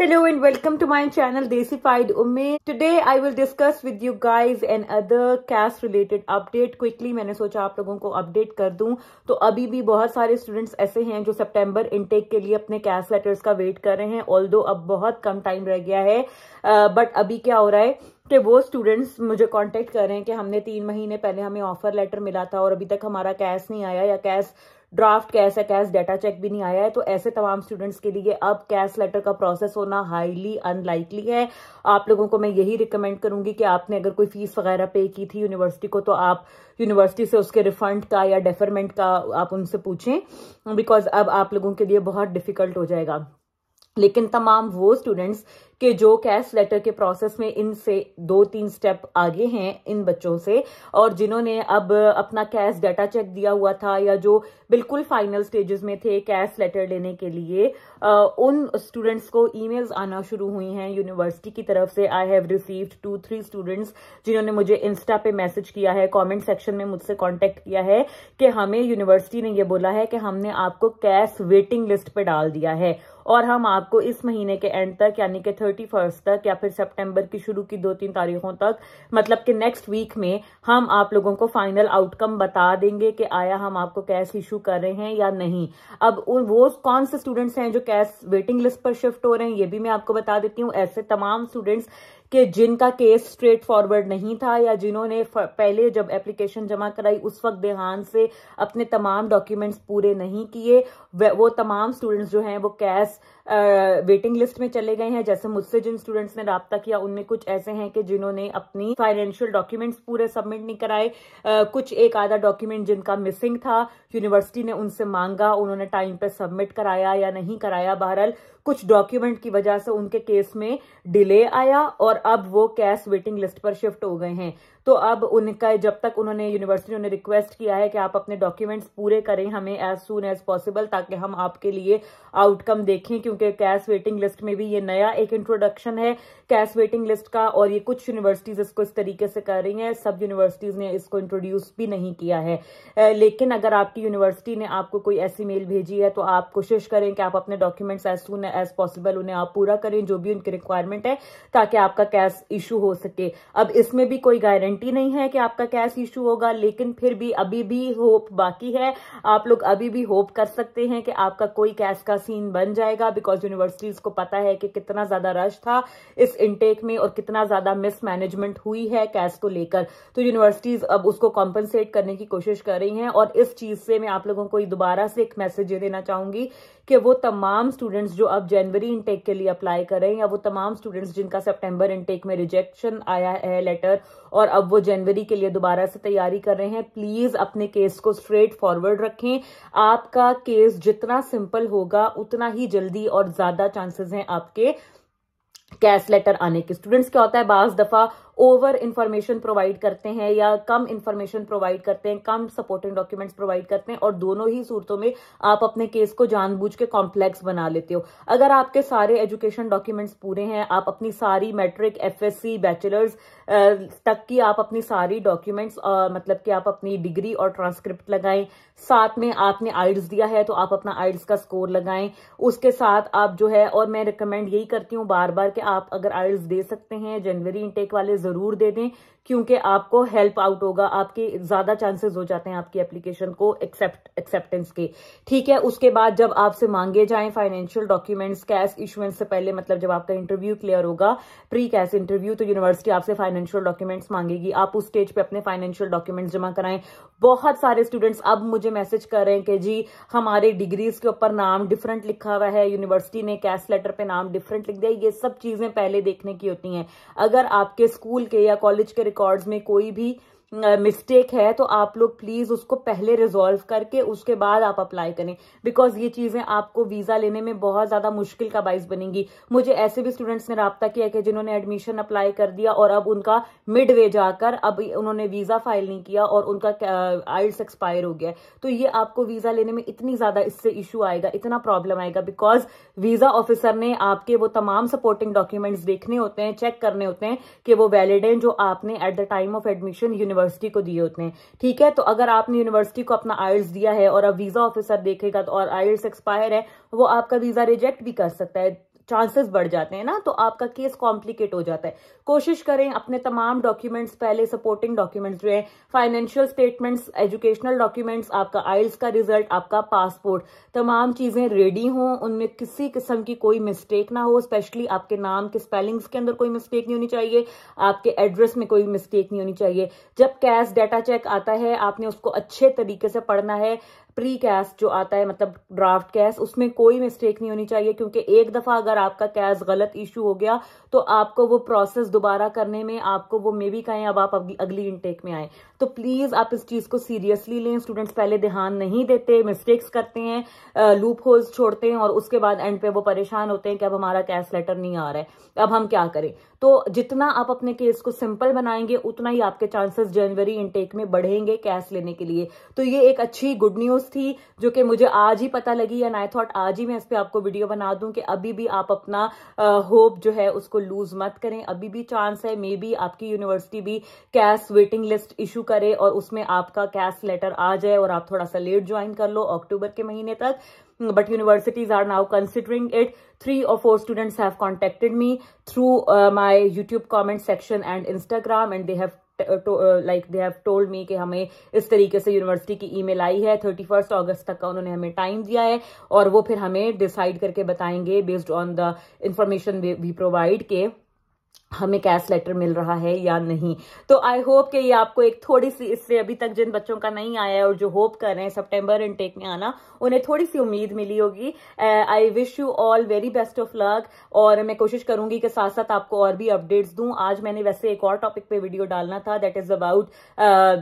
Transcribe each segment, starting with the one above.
Hello and welcome to my channel Desified Ummaid. Today I will discuss with you guys an other CAS related update. Quickly मैंने सोचा आप लोगों को update कर दूं. तो अभी भी बहुत सारे स्टूडेंट्स ऐसे हैं जो सितंबर इनटेक के लिए अपने CAS लेटर्स का वेट कर रहे हैं. ऑल्दो अब बहुत कम टाइम रह गया है, बट अभी क्या हो रहा है कि वो स्टूडेंट्स मुझे कांटेक्ट कर रहे हैं कि हमने 3 महीने पहले हमें ऑफर लेटर मिला था और अभी तक हमारा CAS नहीं आया, या CAS ड्राफ्ट CAS या CAS डाटा चेक भी नहीं आया है. तो ऐसे तमाम स्टूडेंट्स के लिए अब CAS लेटर का प्रोसेस होना हाईली अनलाइकली है. आप लोगों को मैं यही रिकमेंड करूंगी कि आपने अगर कोई फीस वगैरह पे की थी यूनिवर्सिटी को, तो आप यूनिवर्सिटी से उसके रिफंड का या डेफरमेंट का आप उनसे पूछें, बिकॉज अब आप लोगों के लिए बहुत डिफिकल्ट हो जाएगा. लेकिन तमाम वो स्टूडेंट्स के जो CAS लेटर के प्रोसेस में इनसे 2-3 स्टेप आगे हैं इन बच्चों से, और जिन्होंने अब अपना CAS डाटा चेक दिया हुआ था या जो बिल्कुल फाइनल स्टेजेस में थे CAS लेटर लेने के लिए, उन स्टूडेंट्स को ईमेल्स आना शुरू हुई हैं यूनिवर्सिटी की तरफ से. आई हैव रिसीव्ड 2-3 स्टूडेंट्स जिन्होंने मुझे इंस्टा पे मैसेज किया है, कॉमेंट सेक्शन में मुझसे कॉन्टेक्ट किया है कि हमें यूनिवर्सिटी ने यह बोला है कि हमने आपको CAS वेटिंग लिस्ट पर डाल दिया है और हम आपको इस महीने के एंड तक, यानी कि 31 तक या फिर सितंबर की शुरू की 2-3 तारीखों तक, मतलब कि नेक्स्ट वीक में हम आप लोगों को फाइनल आउटकम बता देंगे कि आया हम आपको CAS इशू कर रहे हैं या नहीं. अब वो कौन से स्टूडेंट्स हैं जो CAS वेटिंग लिस्ट पर शिफ्ट हो रहे हैं, ये भी मैं आपको बता देती हूँ. ऐसे तमाम स्टूडेंट्स कि जिनका केस स्ट्रेट फॉरवर्ड नहीं था, या जिन्होंने पहले जब एप्लीकेशन जमा कराई उस वक्त देहान से अपने तमाम डॉक्यूमेंट्स पूरे नहीं किए, वो तमाम स्टूडेंट्स जो हैं वो CAS वेटिंग लिस्ट में चले गए हैं. जैसे मुझसे जिन स्टूडेंट्स ने राब्ता किया उनमें कुछ ऐसे हैं कि जिन्होंने अपनी फाइनेंशियल डॉक्यूमेंट्स पूरे सबमिट नहीं कराए, कुछ एक आधा डॉक्यूमेंट जिनका मिसिंग था यूनिवर्सिटी ने उनसे मांगा, उन्होंने टाइम पे सबमिट कराया या नहीं कराया. बहरहाल कुछ डॉक्यूमेंट की वजह से उनके केस में डिले आया और अब वो CAS वेटिंग लिस्ट पर शिफ्ट हो गए हैं. तो अब उनका, जब तक उन्होंने यूनिवर्सिटी ने रिक्वेस्ट किया है कि आप अपने डॉक्यूमेंट्स पूरे करें हमें एज सून एज पॉसिबल, ताकि हम आपके लिए आउटकम देखें, क्योंकि CAS वेटिंग लिस्ट में भी ये नया एक इंट्रोडक्शन है CAS वेटिंग लिस्ट का, और ये कुछ यूनिवर्सिटीज इसको इस तरीके से कर रही हैं, सब यूनिवर्सिटीज ने इसको इंट्रोड्यूस भी नहीं किया है. लेकिन अगर आपकी यूनिवर्सिटी ने आपको कोई ऐसी मेल भेजी है तो आप कोशिश करें कि आप अपने documents as soon as possible उन्हें आप पूरा करें, जो भी उनकी रिक्वायरमेंट है, ताकि आपका CAS इशू हो सके. अब इसमें भी कोई गारंटी नहीं है कि आपका CAS इशू होगा, लेकिन फिर भी अभी भी होप बाकी है. आप लोग अभी भी होप कर सकते हैं कि आपका कोई CAS का सीन बन जाएगा, बिकॉज यूनिवर्सिटीज को पता है कि कितना ज्यादा रश था इस इनटेक में और कितना ज्यादा मिसमैनेजमेंट हुई है CAS को लेकर. तो यूनिवर्सिटीज अब उसको कॉम्पनसेट करने की कोशिश कर रही हैं. और इस चीज से मैं आप लोगों को दोबारा से एक मैसेज ये देना चाहूंगी कि वो तमाम स्टूडेंट्स जो अब जनवरी इनटेक के लिए अप्लाई कर रहे हैं, या वो तमाम स्टूडेंट्स जिनका सितंबर इनटेक में रिजेक्शन आया है लेटर और अब वो जनवरी के लिए दोबारा से तैयारी कर रहे हैं, प्लीज अपने केस को स्ट्रेट फॉरवर्ड रखें. आपका केस जितना सिंपल होगा उतना ही जल्दी और ज्यादा चांसेस हैं आपके CAS लेटर आने के. स्टूडेंट्स क्या होता है, बाज दफा ओवर इन्फॉर्मेशन प्रोवाइड करते हैं या कम इन्फॉर्मेशन प्रोवाइड करते हैं, कम सपोर्टिंग डॉक्यूमेंट्स प्रोवाइड करते हैं, और दोनों ही सूरतों में आप अपने केस को जानबूझ के कॉम्प्लेक्स बना लेते हो. अगर आपके सारे एजुकेशन डॉक्यूमेंट्स पूरे हैं, आप अपनी सारी मैट्रिक FSC बैचलर्स तक की आप अपनी सारी डॉक्यूमेंट्स, मतलब कि आप अपनी डिग्री और ट्रांसक्रिप्ट लगाएं, साथ में आपने IELTS दिया है तो आप अपना IELTS का स्कोर लगाएं, उसके साथ आप जो है, और मैं रिकमेंड यही करती हूँ बार बार कि आप अगर IELTS दे सकते हैं जनवरी इनटेक वाले जरूर दे दें, क्योंकि आपको हेल्प आउट होगा, आपके ज्यादा चांसेस हो जाते हैं आपकी एप्लीकेशन को एक्सेप्टेंस के. ठीक है, उसके बाद जब आपसे मांगे जाएं फाइनेंशियल डॉक्यूमेंट्स CAS इशुएंस से पहले, मतलब जब आपका इंटरव्यू क्लियर होगा, प्री CAS इंटरव्यू, तो यूनिवर्सिटी आपसे फाइनेंशियल डॉक्यूमेंट्स मांगेगी. आप उस स्टेज पे अपने फाइनेंशियल डॉक्यूमेंट्स जमा कराएं. बहुत सारे स्टूडेंट्स अब मुझे मैसेज कर रहे हैं कि जी हमारे डिग्रीज के ऊपर नाम डिफरेंट लिखा हुआ है, यूनिवर्सिटी ने CAS लेटर पे नाम डिफरेंट लिख दिया. ये सब चीजें पहले देखने की होती हैं. अगर आपके स्कूल के या कॉलेज के रिकॉर्ड्स में कोई भी मिस्टेक है तो आप लोग प्लीज उसको पहले रिजॉल्व करके उसके बाद आप अप्लाई करें, बिकॉज ये चीजें आपको वीजा लेने में बहुत ज्यादा मुश्किल का बाइस बनेंगी. मुझे ऐसे भी स्टूडेंट्स ने राब्ता किया कि जिन्होंने एडमिशन अप्लाई कर दिया और अब उनका मिडवे जाकर अब उन्होंने वीजा फाइल नहीं किया और उनका IELTS एक्सपायर हो गया. तो ये आपको वीजा लेने में इतनी ज्यादा इससे इशू आएगा, इतना प्रॉब्लम आएगा, बिकॉज वीजा ऑफिसर ने आपके वो तमाम सपोर्टिंग डॉक्यूमेंट्स देखने होते हैं, चेक करने होते हैं कि वो वैलिड हैं जो आपने at the time of admission university को दिए होते हैं. ठीक है, तो अगर आपने यूनिवर्सिटी को अपना IELTS दिया है और अब वीजा ऑफिसर देखेगा तो, और IELTS एक्सपायर है, वो आपका वीजा रिजेक्ट भी कर सकता है. चांसेस बढ़ जाते हैं ना, तो आपका केस कॉम्प्लिकेट हो जाता है। कोशिश करें अपने तमाम डॉक्यूमेंट्स, पहले सपोर्टिंग डॉक्यूमेंट्स जो है, फाइनेंशियल स्टेटमेंट्स, एजुकेशनल डॉक्यूमेंट्स, आपका आइल्स का रिजल्ट, आपका पासपोर्ट, तमाम चीजें रेडी हों, उनमें किसी किस्म की कोई मिस्टेक ना हो। स्पेशली आपके नाम के स्पेलिंग्स के अंदर कोई मिस्टेक नहीं होनी चाहिए, आपके एड्रेस में कोई मिस्टेक नहीं होनी चाहिए। जब कैस डाटा चेक आता है आपने उसको अच्छे तरीके से पढ़ना है। प्री कैस जो आता है मतलब ड्राफ्ट कैस, उसमें कोई मिस्टेक नहीं होनी चाहिए, क्योंकि एक दफा अगर आपका कैस गलत इशू हो गया तो आपको वो प्रोसेस दोबारा करने में आपको वो मे भी कहें अब आप अगली इनटेक में आए। तो प्लीज आप इस चीज को सीरियसली लें। स्टूडेंट्स पहले ध्यान नहीं देते, मिस्टेक्स करते हैं, लूप होल्स छोड़ते हैं और उसके बाद एंड पे वो परेशान होते हैं कि अब हमारा कैस लेटर नहीं आ रहा है, अब हम क्या करें। तो जितना आप अपने केस को सिंपल बनाएंगे उतना ही आपके चांसेस जनवरी इनटेक में बढ़ेंगे कैस लेने के लिए। तो ये एक अच्छी गुड न्यूज थी जो कि मुझे आज ही पता लगी, एंड आई थॉट आज ही मैं इस पे आपको वीडियो बना दूं कि अभी भी आप अपना होप जो है उसको लूज मत करें। अभी भी चांस है, मे बी आपकी यूनिवर्सिटी भी कैस वेटिंग लिस्ट इशू करे और उसमें आपका कैस लेटर आ जाए और आप थोड़ा सा लेट ज्वाइन कर लो अक्टूबर के महीने तक। But universities are now considering it. 3 or 4 students have contacted me through my YouTube comment section and Instagram, and they have told me कि हमें इस तरीके से यूनिवर्सिटी की ईमेल आई है, 31 अगस्त तक का उन्होंने हमें टाइम दिया है और वो फिर हमें डिसाइड करके बताएंगे based on the information we provide के हमें कैस लेटर मिल रहा है या नहीं। तो आई होप कि ये आपको एक थोड़ी सी, इससे अभी तक जिन बच्चों का नहीं आया है और जो होप कर रहे हैं सितंबर इनटेक में आना, उन्हें थोड़ी सी उम्मीद मिली होगी। I wish you all very best of luck, और मैं कोशिश करूंगी कि साथ साथ आपको और भी अपडेट्स दूं। आज मैंने वैसे एक और टॉपिक पे वीडियो डालना था, that is about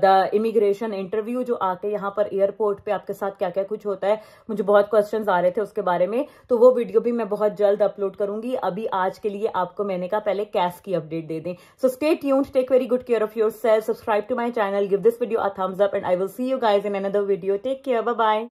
the immigration interview, जो आके यहाँ पर एयरपोर्ट पे आपके साथ क्या क्या कुछ होता है। मुझे बहुत क्वेश्चन आ रहे थे उसके बारे में, तो वो वीडियो भी मैं बहुत जल्द अपलोड करूंगी। अभी आज के लिए आपको मैंने कहा पहले कैस की अपडेट दे दें। So stay tuned, take very good care of yourself, subscribe to my channel, give this video a thumbs up, and I will see you guys in another video. Take care, bye bye.